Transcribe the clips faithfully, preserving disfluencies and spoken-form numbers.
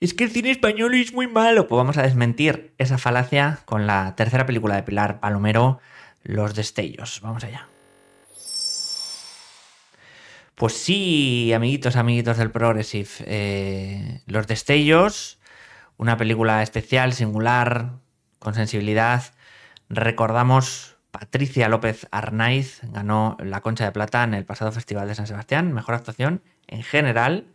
es que el cine español es muy malo. Pues vamos a desmentir esa falacia con la tercera película de Pilar Palomero, Los Destellos. Vamos allá. Pues sí, amiguitos, amiguitos del Progressive, eh, Los Destellos, una película especial, singular, con sensibilidad. Recordamos, Patricia López Arnaiz ganó la Concha de Plata en el pasado Festival de San Sebastián, mejor actuación en general,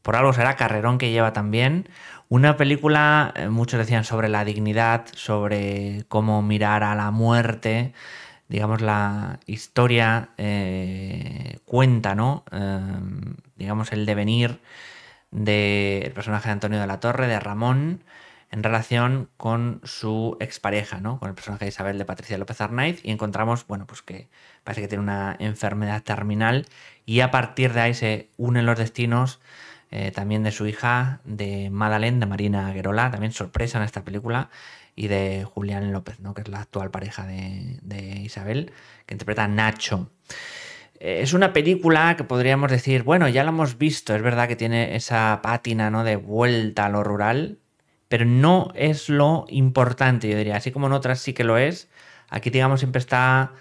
por algo será, carrerón que lleva también. Una película, muchos decían, sobre la dignidad, sobre cómo mirar a la muerte. Digamos, la historia eh, cuenta, ¿no? Eh, digamos, el devenir del personaje de Antonio de la Torre, de Ramón, en relación con su expareja, ¿no? Con el personaje de Isabel, de Patricia López Arnaiz, y encontramos, bueno, pues que parece que tiene una enfermedad terminal, y a partir de ahí se unen los destinos eh, también de su hija, de Madeleine, de Marina Guerola, también sorpresa en esta película, y de Julián López, ¿no? Que es la actual pareja de, de Isabel, que interpreta a Nacho. Es una película que podríamos decir, bueno, ya la hemos visto, es verdad que tiene esa pátina, ¿no? De vuelta a lo rural, pero no es lo importante, yo diría. Así como en otras sí que lo es, aquí, digamos, siempre está...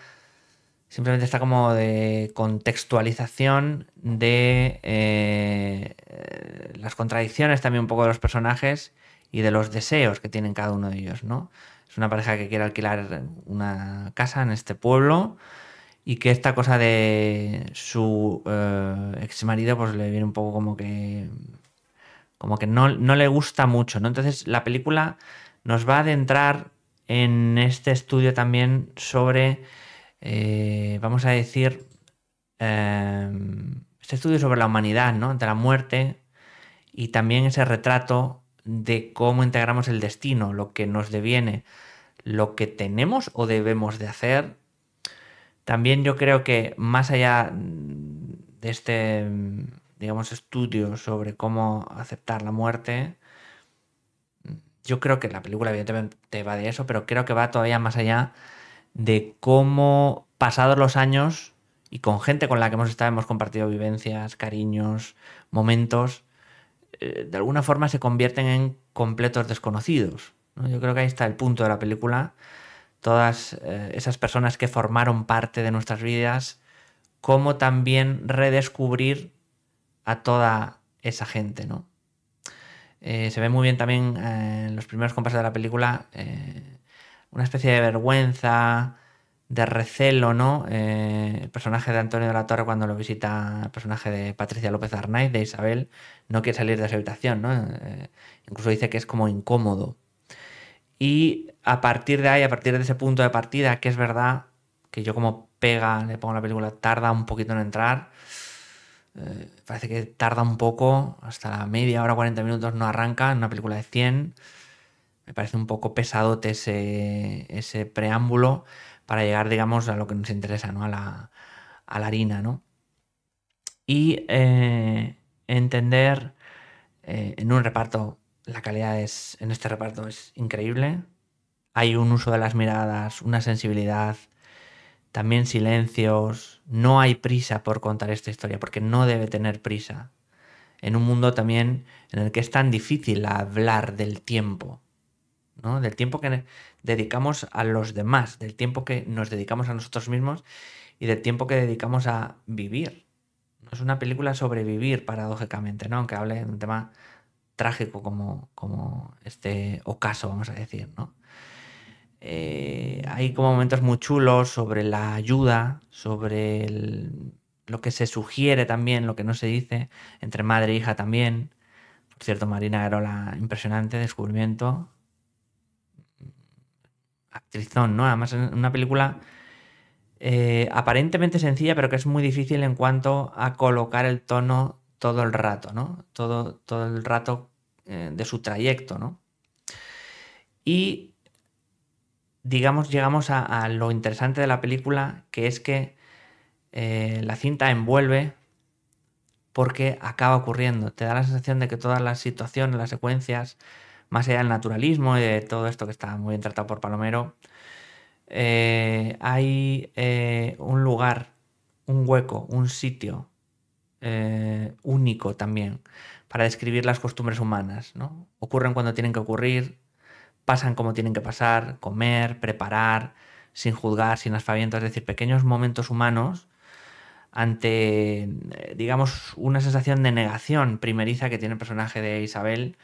simplemente está como de contextualización de eh, las contradicciones también un poco de los personajes y de los deseos que tienen cada uno de ellos, ¿no? Es una pareja que quiere alquilar una casa en este pueblo y que esta cosa de su eh, ex marido pues le viene un poco como que... como que no, no le gusta mucho, ¿no? Entonces la película nos va a adentrar en este estudio también sobre, eh, vamos a decir, eh, este estudio sobre la humanidad, ¿no? De la muerte, y también ese retrato de cómo integramos el destino, lo que nos deviene, lo que tenemos o debemos de hacer. También yo creo que más allá de este... digamos, estudios sobre cómo aceptar la muerte. Yo creo que la película evidentemente va de eso, pero creo que va todavía más allá de cómo, pasados los años, y con gente con la que hemos estado, hemos compartido vivencias, cariños, momentos, eh, de alguna forma se convierten en completos desconocidos, ¿no? Yo creo que ahí está el punto de la película. Todas eh, esas personas que formaron parte de nuestras vidas, cómo también redescubrir a toda esa gente, ¿no? Eh, se ve muy bien también eh, en los primeros compases de la película eh, una especie de vergüenza, de recelo, ¿no? Eh, el personaje de Antonio de la Torre, cuando lo visita el personaje de Patricia López Arnaiz, de Isabel, no quiere salir de su habitación, ¿no? Eh, incluso dice que es como incómodo. Y a partir de ahí, a partir de ese punto de partida, que es verdad que yo como pega le pongo la película, tarda un poquito en entrar. Eh, parece que tarda un poco, hasta la media hora, cuarenta minutos, no arranca, en una película de cien. Me parece un poco pesadote ese, ese preámbulo para llegar, digamos, a lo que nos interesa, ¿no? A la, a la harina, ¿no? Y eh, entender eh, en un reparto, la calidad es, en este reparto es increíble. Hay un uso de las miradas, una sensibilidad... también silencios, no hay prisa por contar esta historia, porque no debe tener prisa. En un mundo también en el que es tan difícil hablar del tiempo, ¿no? Del tiempo que dedicamos a los demás, del tiempo que nos dedicamos a nosotros mismos y del tiempo que dedicamos a vivir. Es una película sobre vivir, paradójicamente, ¿no? Aunque hable de un tema trágico como, como este ocaso, vamos a decir, ¿no? Eh, hay como momentos muy chulos sobre la ayuda, sobre el, lo que se sugiere también, lo que no se dice, entre madre e hija también. Por cierto, Marina Guerola, impresionante descubrimiento. Actrizón, ¿no? Además, es una película eh, aparentemente sencilla, pero que es muy difícil en cuanto a colocar el tono todo el rato, ¿no? Todo, todo el rato eh, de su trayecto, ¿no? Y... digamos, llegamos a, a lo interesante de la película, que es que eh, la cinta envuelve porque acaba ocurriendo. Te da la sensación de que todas las situaciones, las secuencias, más allá del naturalismo y de todo esto que está muy bien tratado por Palomero, eh, hay eh, un lugar, un hueco, un sitio, eh, único también para describir las costumbres humanas, ¿no? Ocurren cuando tienen que ocurrir, pasan como tienen que pasar, comer, preparar, sin juzgar, sin aspavientos, es decir, pequeños momentos humanos ante, digamos, una sensación de negación primeriza que tiene el personaje de Isabel,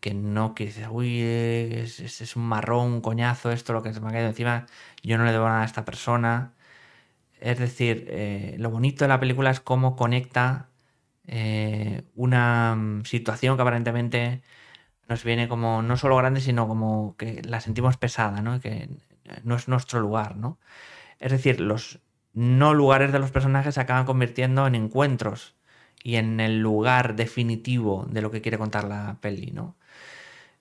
que no, que dice, uy, es, es un marrón, un coñazo, esto, lo que se me ha caído encima, yo no le debo nada a esta persona. Es decir, eh, lo bonito de la película es cómo conecta eh, una situación que aparentemente nos viene como no solo grande, sino como que la sentimos pesada, ¿no? Que no es nuestro lugar, ¿no? Es decir, los no lugares de los personajes se acaban convirtiendo en encuentros y en el lugar definitivo de lo que quiere contar la peli, ¿no?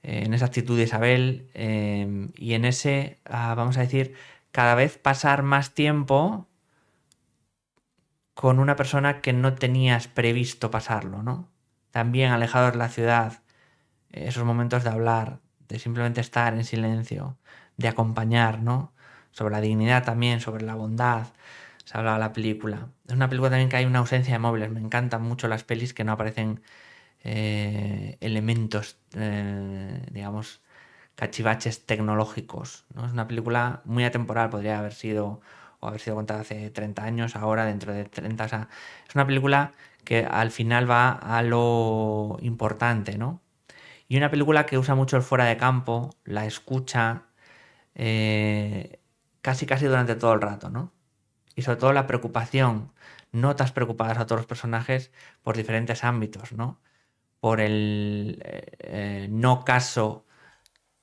Eh, en esa actitud de Isabel eh, y en ese, ah, vamos a decir, cada vez pasar más tiempo con una persona que no tenías previsto pasarlo, ¿no? También alejados de la ciudad, esos momentos de hablar, de simplemente estar en silencio, de acompañar, ¿no? Sobre la dignidad también, sobre la bondad, se hablaba la película. Es una película también que hay una ausencia de móviles. Me encantan mucho las pelis que no aparecen eh, elementos, eh, digamos, cachivaches tecnológicos, ¿no? Es una película muy atemporal, podría haber sido o haber sido contada hace treinta años, ahora dentro de treinta, o sea, es una película que al final va a lo importante, ¿no? Y una película que usa mucho el fuera de campo, la escucha, eh, casi casi durante todo el rato, ¿no? Y sobre todo la preocupación, notas preocupadas a todos los personajes por diferentes ámbitos, ¿no? Por el eh, no caso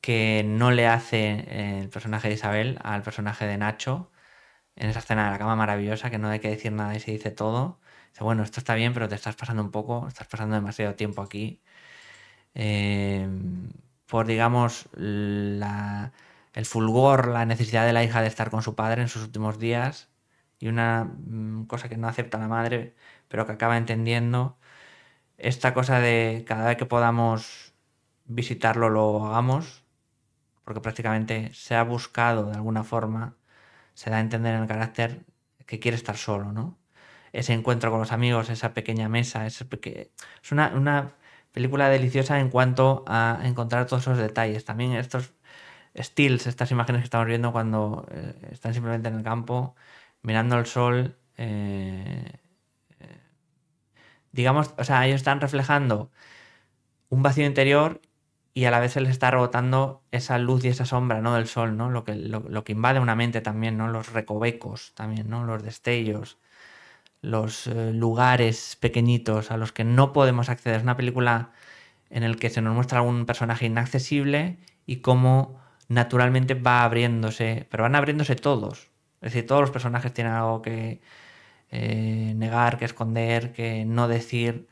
que no le hace el personaje de Isabel al personaje de Nacho, en esa escena de la cama maravillosa, que no hay que decir nada y se dice todo. Dice, bueno, esto está bien, pero te estás pasando un poco, estás pasando demasiado tiempo aquí. Eh, por, digamos, la, el fulgor, la necesidad de la hija de estar con su padre en sus últimos días, y una mm, cosa que no acepta la madre, pero que acaba entendiendo. Esta cosa de cada vez que podamos visitarlo lo hagamos, porque prácticamente se ha buscado de alguna forma, se da a entender en el carácter que quiere estar solo, ¿no? Ese encuentro con los amigos, esa pequeña mesa, ese peque... es una... una película deliciosa en cuanto a encontrar todos esos detalles. También estos stills, estas imágenes que estamos viendo cuando eh, están simplemente en el campo, mirando el sol. Eh, eh, digamos, o sea, ellos están reflejando un vacío interior y a la vez se les está rebotando esa luz y esa sombra, ¿no? Del sol, ¿no? Lo que, lo, lo que invade una mente también, ¿no? Los recovecos también, ¿no? Los destellos, los lugares pequeñitos a los que no podemos acceder. Es una película en la que se nos muestra algún personaje inaccesible y cómo naturalmente va abriéndose, pero van abriéndose todos. Es decir, todos los personajes tienen algo que eh, negar, que esconder, que no decir,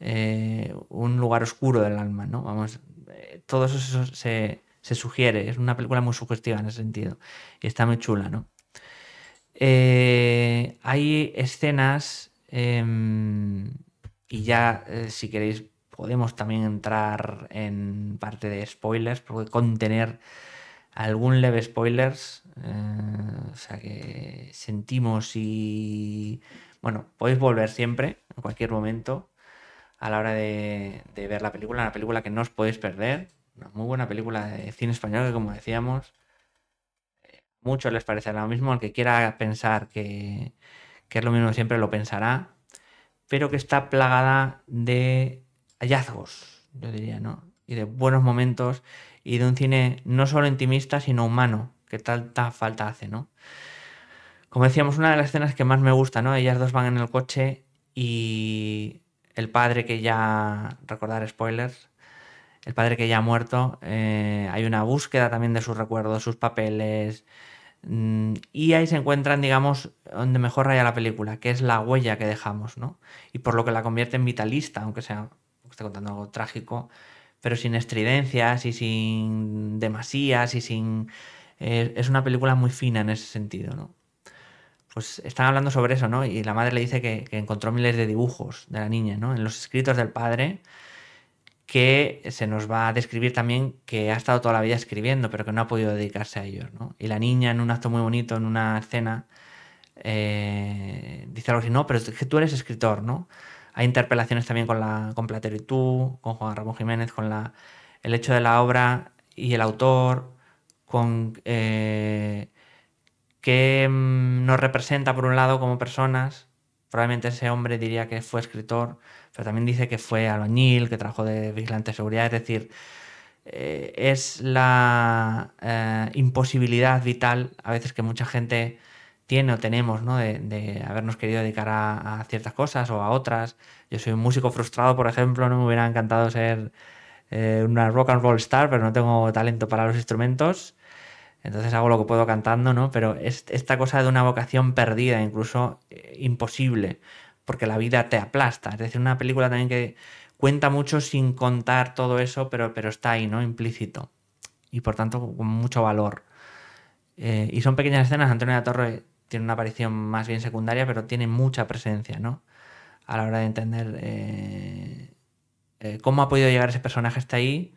eh, un lugar oscuro del alma, ¿no? Vamos, eh, todo eso se, se, se sugiere. Es una película muy sugestiva en ese sentido y está muy chula, ¿no? Eh, hay escenas, eh, y ya eh, si queréis podemos también entrar en parte de spoilers, porque contener algún leve spoilers, eh, o sea que sentimos y... Bueno, podéis volver siempre, en cualquier momento, a la hora de, de ver la película, una película que no os podéis perder, una muy buena película de cine español que, como decíamos, muchos les parecerá lo mismo. Al que quiera pensar que, que es lo mismo siempre lo pensará, pero que está plagada de hallazgos, yo diría, ¿no? Y de buenos momentos y de un cine no solo intimista, sino humano, que tanta falta hace, ¿no? Como decíamos, una de las escenas que más me gusta, ¿no? Ellas dos van en el coche y el padre que ya... recordar spoilers... el padre que ya ha muerto, eh, hay una búsqueda también de sus recuerdos, sus papeles, mmm, y ahí se encuentran, digamos, donde mejor raya la película, que es la huella que dejamos, ¿no? Y por lo que la convierte en vitalista, aunque sea, esté contando algo trágico, pero sin estridencias y sin demasías y sin... Eh, es una película muy fina en ese sentido, ¿no? Pues están hablando sobre eso, ¿no? Y la madre le dice que, que encontró miles de dibujos de la niña, ¿no? En los escritos del padre, que se nos va a describir también que ha estado toda la vida escribiendo, pero que no ha podido dedicarse a ellos, ¿no? Y la niña, en un acto muy bonito, en una escena, eh, dice algo así, no, pero es que tú eres escritor, ¿no? Hay interpelaciones también con, la, con Platero y tú, con Juan Ramón Jiménez, con la, el hecho de la obra y el autor, con eh, qué nos representa por un lado como personas. Probablemente ese hombre diría que fue escritor, pero también dice que fue albañil, que trabajó de vigilante de seguridad. Es decir, eh, es la eh, imposibilidad vital a veces que mucha gente tiene o tenemos, ¿no? de, de habernos querido dedicar a, a ciertas cosas o a otras. Yo soy un músico frustrado, por ejemplo, no me hubiera encantado ser eh, una rock and roll star, pero no tengo talento para los instrumentos. Entonces hago lo que puedo cantando, ¿no? Pero es esta cosa de una vocación perdida, incluso eh, imposible, porque la vida te aplasta. Es decir, una película también que cuenta mucho sin contar todo eso, pero, pero está ahí, ¿no? Implícito. Y por tanto, con mucho valor. Eh, y son pequeñas escenas. Antonio de la Torre tiene una aparición más bien secundaria, pero tiene mucha presencia, ¿no? A la hora de entender eh, eh, cómo ha podido llegar ese personaje hasta ahí,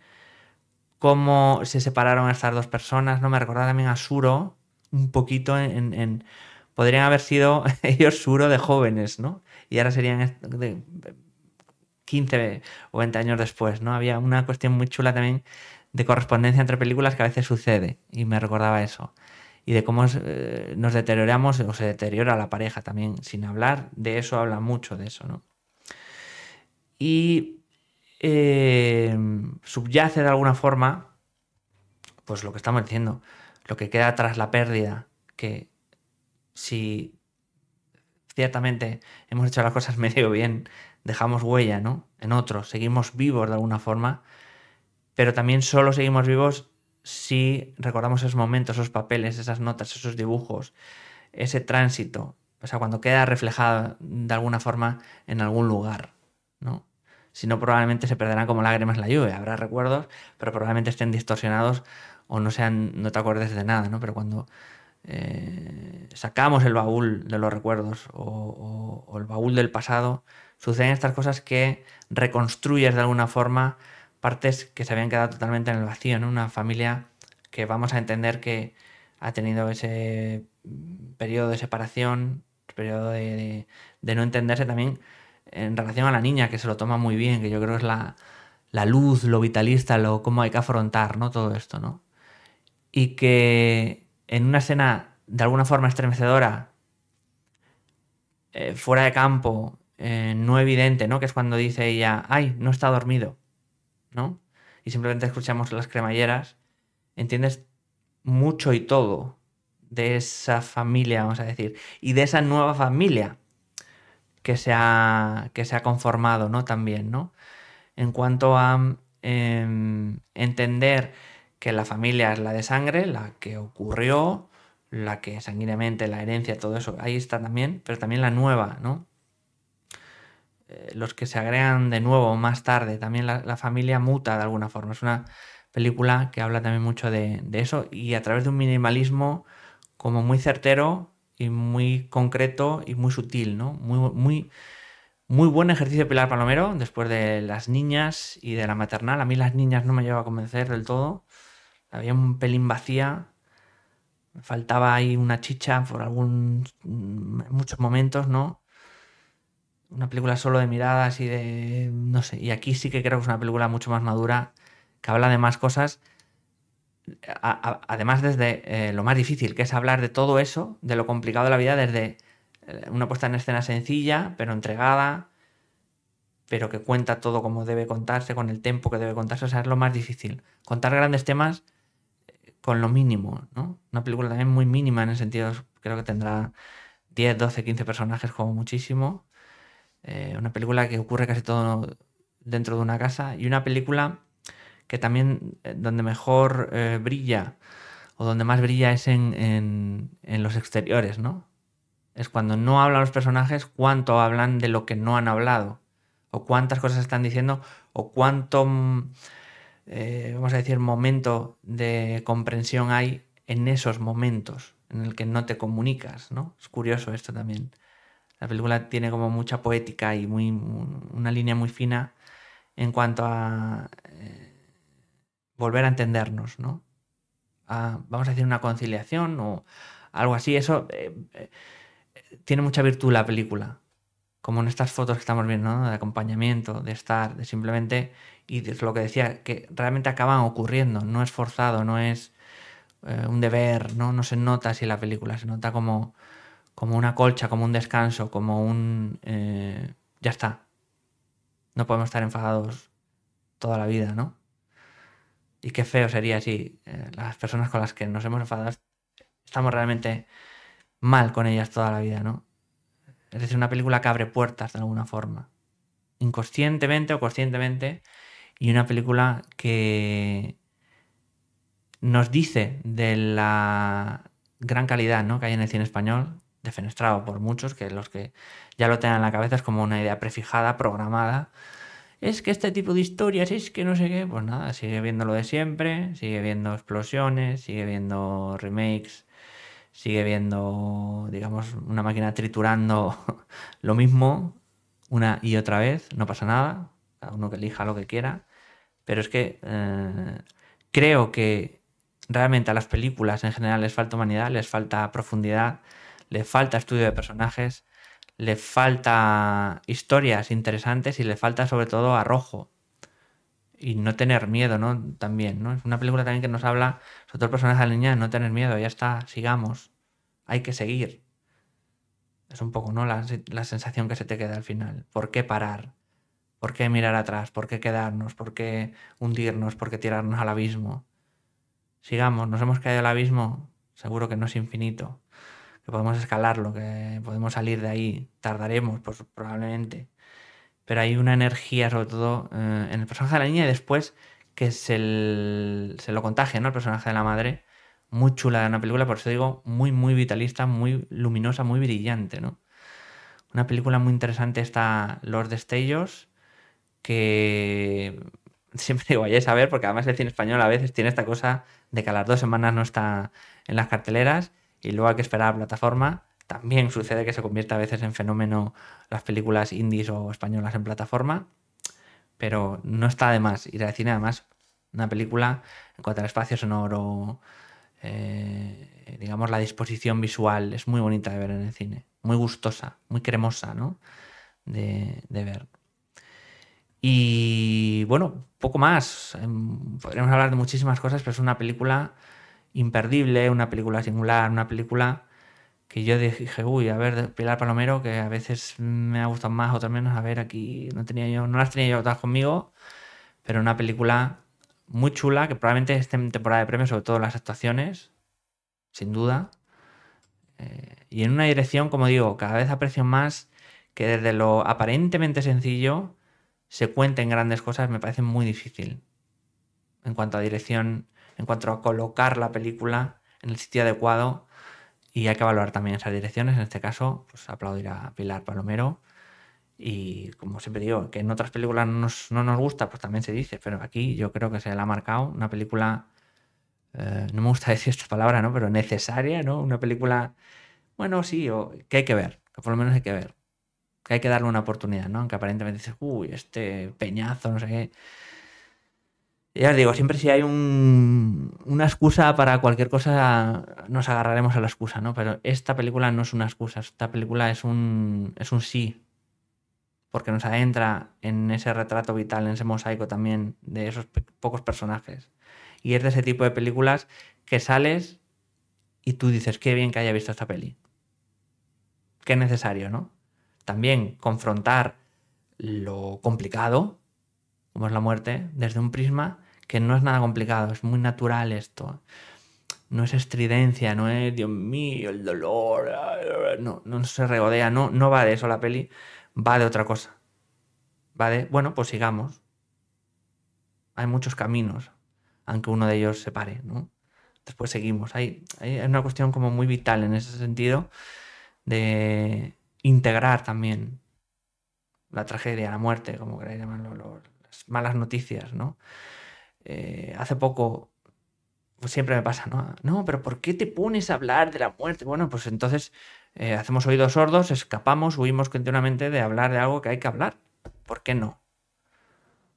cómo se separaron estas dos personas, ¿no? Me recordaba también a Suro un poquito en, en... Podrían haber sido ellos Suro de jóvenes, ¿no? Y ahora serían de quince o veinte años después, ¿no? Había una cuestión muy chula también de correspondencia entre películas que a veces sucede, y me recordaba eso. Y de cómo eh, nos deterioramos o se deteriora la pareja también, sin hablar de eso, habla mucho de eso, ¿no? Y... Eh, subyace de alguna forma pues lo que estamos diciendo, lo que queda tras la pérdida, que si ciertamente hemos hecho las cosas medio bien, dejamos huella, ¿no? En otros, seguimos vivos de alguna forma, pero también solo seguimos vivos si recordamos esos momentos, esos papeles, esas notas, esos dibujos, ese tránsito, o sea, cuando queda reflejado de alguna forma en algún lugar, ¿no? Si no, probablemente se perderán como lágrimas en la lluvia. Habrá recuerdos, pero probablemente estén distorsionados o no sean, no te acuerdes de nada, ¿no? Pero cuando eh, sacamos el baúl de los recuerdos o, o, o el baúl del pasado, suceden estas cosas que reconstruyes de alguna forma partes que se habían quedado totalmente en el vacío, ¿no? Una familia que vamos a entender que ha tenido ese periodo de separación, periodo de, de, de no entenderse también, en relación a la niña, que se lo toma muy bien, que yo creo es la, la luz, lo vitalista, lo cómo hay que afrontar, ¿no? Todo esto, ¿no? Y que en una escena de alguna forma estremecedora, eh, fuera de campo, eh, no evidente, ¿no? Que es cuando dice ella, ay, no está dormido, ¿no? Y simplemente escuchamos las cremalleras, entiendes mucho y todo de esa familia, vamos a decir, y de esa nueva familia que se ha, que se ha conformado, ¿no? También, ¿no? En cuanto a eh, entender que la familia es la de sangre, la que ocurrió, la que sanguíneamente, la herencia, todo eso, ahí está también, pero también la nueva, ¿no? Eh, los que se agregan de nuevo más tarde, también la, la familia muta de alguna forma. Es una película que habla también mucho de, de eso, y a través de un minimalismo como muy certero, y muy concreto y muy sutil, ¿no? Muy, muy, muy buen ejercicio Pilar Palomero, después de Las niñas y de La maternal. A mí Las niñas no me llevaba a convencer del todo. Había un pelín vacía. Me faltaba ahí una chicha por algún, muchos momentos, ¿no? Una película solo de miradas y de... no sé. Y aquí sí que creo que es una película mucho más madura, que habla de más cosas. Además, desde eh, lo más difícil, que es hablar de todo eso, de lo complicado de la vida, desde eh, una puesta en escena sencilla, pero entregada, pero que cuenta todo como debe contarse, con el tiempo que debe contarse. O sea, es lo más difícil. Contar grandes temas con lo mínimo, ¿no? Una película también muy mínima en el sentido, creo que tendrá diez, doce, quince personajes como muchísimo. Eh, una película que ocurre casi todo dentro de una casa, y una película que también donde mejor eh, brilla, o donde más brilla, es en, en, en los exteriores, ¿no? Es cuando no hablan los personajes, cuánto hablan de lo que no han hablado, o cuántas cosas están diciendo, o cuánto, eh, vamos a decir, momento de comprensión hay en esos momentos en el que no te comunicas, ¿no? Es curioso esto también. La película tiene como mucha poética y muy, una línea muy fina en cuanto a... Eh, volver a entendernos, ¿no? A, vamos a decir, una conciliación o algo así. Eso eh, tiene mucha virtud la película, como en estas fotos que estamos viendo, ¿no? De acompañamiento, de estar, de simplemente, y de lo que decía, que realmente acaban ocurriendo, no es forzado, no es eh, un deber, ¿no? No se nota así la película, se nota como, como una colcha, como un descanso, como un... Eh, ya está. No podemos estar enfadados toda la vida, ¿no? Y qué feo sería si eh, las personas con las que nos hemos enfadado estamos realmente mal con ellas toda la vida, ¿no? Es decir, una película que abre puertas de alguna forma, inconscientemente o conscientemente, y una película que nos dice de la gran calidad, ¿no?, que hay en el cine español, defenestrado por muchos, que los que ya lo tengan en la cabeza es como una idea prefijada, programada. Es que este tipo de historias, es que no sé qué, pues nada, sigue viendo lo de siempre, sigue viendo explosiones, sigue viendo remakes, sigue viendo, digamos, una máquina triturando lo mismo una y otra vez, no pasa nada, cada uno que elija lo que quiera, pero es que eh, creo que realmente a las películas en general les falta humanidad, les falta profundidad, les falta estudio de personajes, les falta historias interesantes y les falta sobre todo arrojo. Y no tener miedo, ¿no? También, ¿no? Es una película también que nos habla, sobre todo el personaje de la niña, no tener miedo, ya está, sigamos, hay que seguir. Es un poco, ¿no?, la, la sensación que se te queda al final. ¿Por qué parar? ¿Por qué mirar atrás? ¿Por qué quedarnos? ¿Por qué hundirnos? ¿Por qué tirarnos al abismo? Sigamos, nos hemos caído al abismo, seguro que no es infinito, que podemos escalarlo, que podemos salir de ahí, tardaremos, pues probablemente. Pero hay una energía, sobre todo, eh, en el personaje de la niña y después que se, el, se lo contagia, ¿no?, el personaje de la madre. Muy chula de una película, por eso digo, muy, muy vitalista, muy luminosa, muy brillante, ¿no? Una película muy interesante está Los Destellos, que siempre digo, vayáis a ver, porque además el cine español a veces tiene esta cosa de que a las dos semanas no está en las carteleras y luego hay que esperar a la plataforma. También sucede que se convierte a veces en fenómeno las películas indies o españolas en plataforma, pero no está de más ir al cine. Además, una película, en cuanto al espacio sonoro, eh, digamos, la disposición visual, es muy bonita de ver en el cine, muy gustosa, muy cremosa, ¿no?, de, de ver. Y bueno, poco más. Podríamos hablar de muchísimas cosas, pero es una película imperdible, una película singular, una película... que yo dije, uy, a ver, Pilar Palomero, que a veces me ha gustado más, otras menos, a ver, aquí no tenía yo, no las tenía yo todas conmigo, pero una película muy chula, que probablemente esté en temporada de premios, sobre todo las actuaciones, sin duda, eh, y en una dirección, como digo, cada vez aprecio más que desde lo aparentemente sencillo se cuenten grandes cosas, me parece muy difícil, en cuanto a dirección, en cuanto a colocar la película en el sitio adecuado. Y hay que valorar también esas direcciones. En este caso, pues aplaudir a Pilar Palomero. Y como siempre digo, que en otras películas no nos, no nos gusta, pues también se dice. Pero aquí yo creo que se la ha marcado una película, eh, no me gusta decir esta palabra, ¿no?, pero necesaria, ¿no? Una película, bueno, sí, o, que hay que ver, que por lo menos hay que ver. Que hay que darle una oportunidad, ¿no? Aunque aparentemente dices, uy, este peñazo, no sé qué. Ya os digo, siempre si hay un, una excusa para cualquier cosa, nos agarraremos a la excusa, ¿no? Pero esta película no es una excusa, esta película es un, es un sí, porque nos adentra en ese retrato vital, en ese mosaico también de esos pe- pocos personajes. Y es de ese tipo de películas que sales y tú dices, qué bien que haya visto esta peli. Qué necesario, ¿no? También confrontar lo complicado, como es la muerte, desde un prisma que no es nada complicado, es muy natural esto. No es estridencia, no es, Dios mío, el dolor, no, no se regodea, no, no va de eso la peli, va de otra cosa. Va de, bueno, pues sigamos. Hay muchos caminos, aunque uno de ellos se pare, ¿no? Después seguimos. Hay, hay una cuestión como muy vital en ese sentido de integrar también la tragedia, la muerte, como queráis llamarlo, lo, las malas noticias, ¿no? Eh, hace poco, pues siempre me pasa, ¿no? No, pero ¿por qué te pones a hablar de la muerte? Bueno, pues entonces eh, hacemos oídos sordos, escapamos, huimos continuamente de hablar de algo que hay que hablar. ¿Por qué no?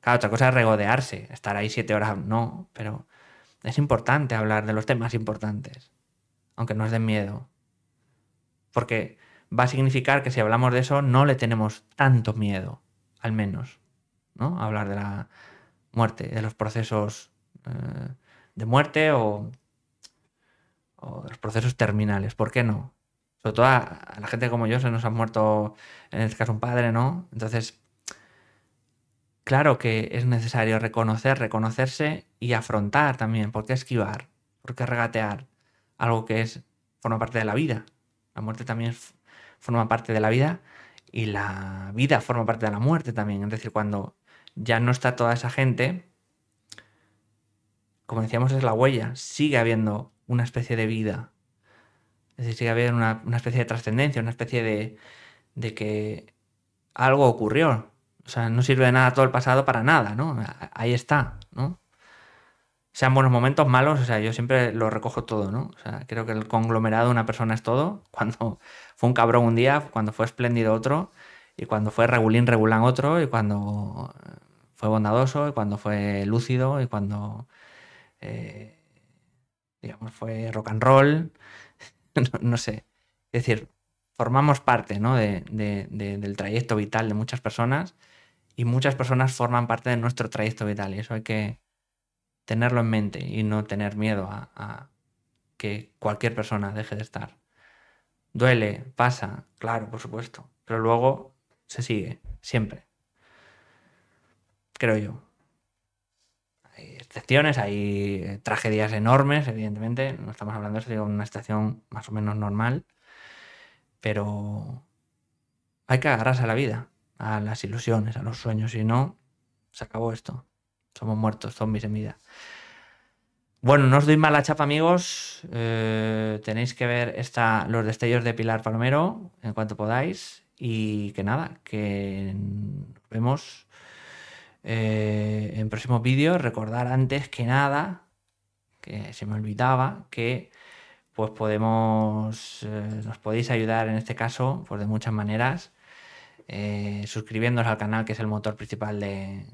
Claro, otra cosa es regodearse, estar ahí siete horas, no, pero es importante hablar de los temas importantes, aunque nos den miedo. Porque va a significar que si hablamos de eso no le tenemos tanto miedo, al menos, ¿no? A hablar de la muerte, de los procesos eh, de muerte o, o de los procesos terminales. ¿Por qué no? Sobre todo a, a la gente como yo, se nos ha muerto, en este caso, un padre, ¿no? Entonces, claro que es necesario reconocer, reconocerse y afrontar también. ¿Por qué esquivar? ¿Por qué regatear? Algo que es, forma parte de la vida. La muerte también forma parte de la vida y la vida forma parte de la muerte también. Es decir, cuando ya no está toda esa gente, como decíamos, es la huella. Sigue habiendo una especie de vida. Es decir, sigue habiendo una, una especie de trascendencia, una especie de, de que algo ocurrió. O sea, no sirve de nada todo el pasado para nada, ¿no? Ahí está, ¿no? Sean buenos momentos, malos, o sea, yo siempre lo recojo todo, ¿no? O sea, creo que el conglomerado de una persona es todo. Cuando fue un cabrón un día, cuando fue espléndido otro, y cuando fue regulín, regulán otro, y cuando fue bondadoso, y cuando fue lúcido, y cuando, eh, digamos, fue rock and roll, no, no sé. Es decir, formamos parte, ¿no? de, de, de, del trayecto vital de muchas personas, y muchas personas forman parte de nuestro trayecto vital, y eso hay que tenerlo en mente y no tener miedo a, a que cualquier persona deje de estar. Duele, pasa, claro, por supuesto, pero luego se sigue, siempre. Creo yo. Hay excepciones, hay tragedias enormes, evidentemente, no estamos hablando de eso, digo, una situación más o menos normal, pero hay que agarrarse a la vida, a las ilusiones, a los sueños, si no, se acabó esto. Somos muertos, zombies en vida. Bueno, no os doy mala chapa, amigos. Eh, tenéis que ver esta, Los Destellos de Pilar Palomero en cuanto podáis. Y que nada, que nos vemos eh, en próximos vídeos. Recordar antes que nada, que se me olvidaba, que pues podemos, eh, nos podéis ayudar en este caso pues de muchas maneras. Eh, suscribiéndoos al canal, que es el motor principal de...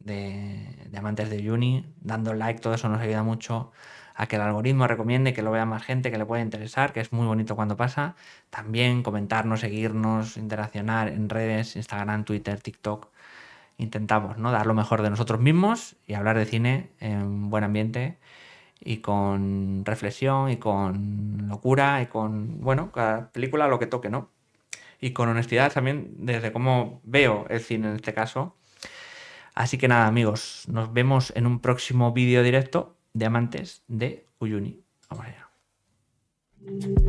De, de Amantes de Uyuni, dando like, todo eso nos ayuda mucho a que el algoritmo recomiende, que lo vea más gente, que le pueda interesar, que es muy bonito cuando pasa. También comentarnos, seguirnos, interaccionar en redes, Instagram, Twitter, TikTok. Intentamos, ¿no?, dar lo mejor de nosotros mismos y hablar de cine en buen ambiente y con reflexión y con locura y con, bueno, cada película lo que toque, ¿no? Y con honestidad también desde cómo veo el cine en este caso. Así que nada, amigos, nos vemos en un próximo vídeo directo de Amantes de Uyuni. Vamos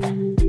allá.